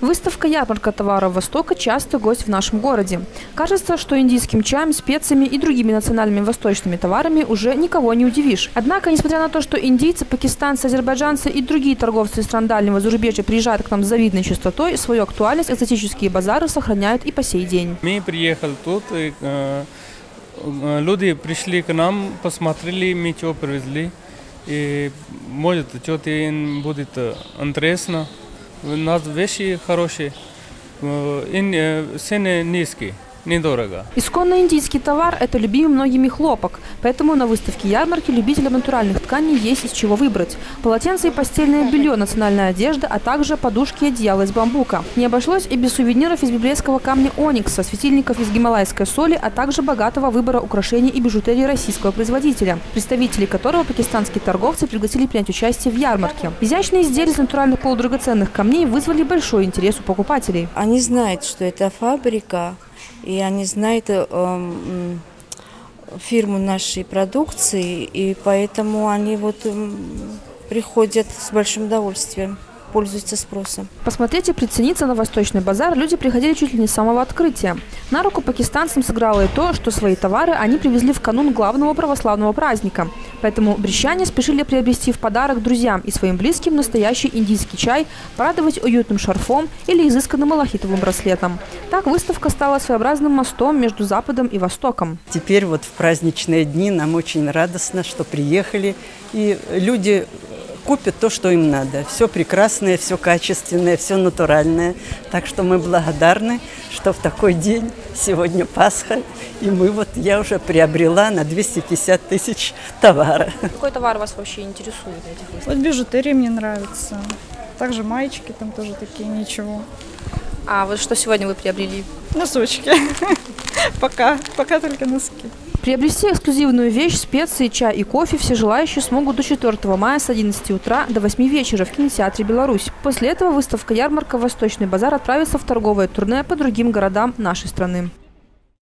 Выставка-ярмарка товаров Востока – частый гость в нашем городе. Кажется, что индийским чаем, специями и другими национальными восточными товарами уже никого не удивишь. Однако, несмотря на то, что индийцы, пакистанцы, азербайджанцы и другие торговцы из стран дальнего зарубежья приезжают к нам с завидной частотой, свою актуальность экзотические базары сохраняют и по сей день. Мы приехали тут, и, люди пришли к нам, посмотрели, мы чего привезли. И может, что-то им будет интересно. У нас вещи хорошие, цены низкие, недорого. Исконно индийский товар – это любимый многими хлопок, поэтому на выставке ярмарки любителям натуральных тканей есть из чего выбрать. Полотенце и постельное белье, национальная одежда, а также подушки и одеяла из бамбука. Не обошлось и без сувениров из библейского камня оникса, светильников из гималайской соли, а также богатого выбора украшений и бижутерии российского производителя, представителей которого пакистанские торговцы пригласили принять участие в ярмарке. Изящные изделия из натуральных полудрагоценных камней вызвали большой интерес у покупателей. Они знают, что это фабрика. И они знают фирму нашей продукции, и поэтому они вот приходят с большим удовольствием, пользуются спросом. Посмотреть и прицениться на Восточный базар люди приходили чуть ли не с самого открытия. На руку пакистанцам сыграло и то, что свои товары они привезли в канун главного православного праздника. Поэтому брещане спешили приобрести в подарок друзьям и своим близким настоящий индийский чай, порадовать уютным шарфом или изысканным малахитовым браслетом. Так выставка стала своеобразным мостом между Западом и Востоком. Теперь вот в праздничные дни нам очень радостно, что приехали, и люди купят то, что им надо. Все прекрасное, все качественное, все натуральное. Так что мы благодарны, что в такой день, сегодня Пасха, и мы вот, я уже приобрела на 250 тысяч товара. Какой товар вас вообще интересует? Вот бижутерия мне нравится. Также маечки, там тоже такие, ничего. А вот что сегодня вы приобрели? Носочки. Пока только носки. Приобрести эксклюзивную вещь, специи, чай и кофе все желающие смогут до 4 мая с 11 утра до 8 вечера в кинотеатре «Беларусь». После этого выставка-ярмарка «Восточный базар» отправится в торговое турне по другим городам нашей страны.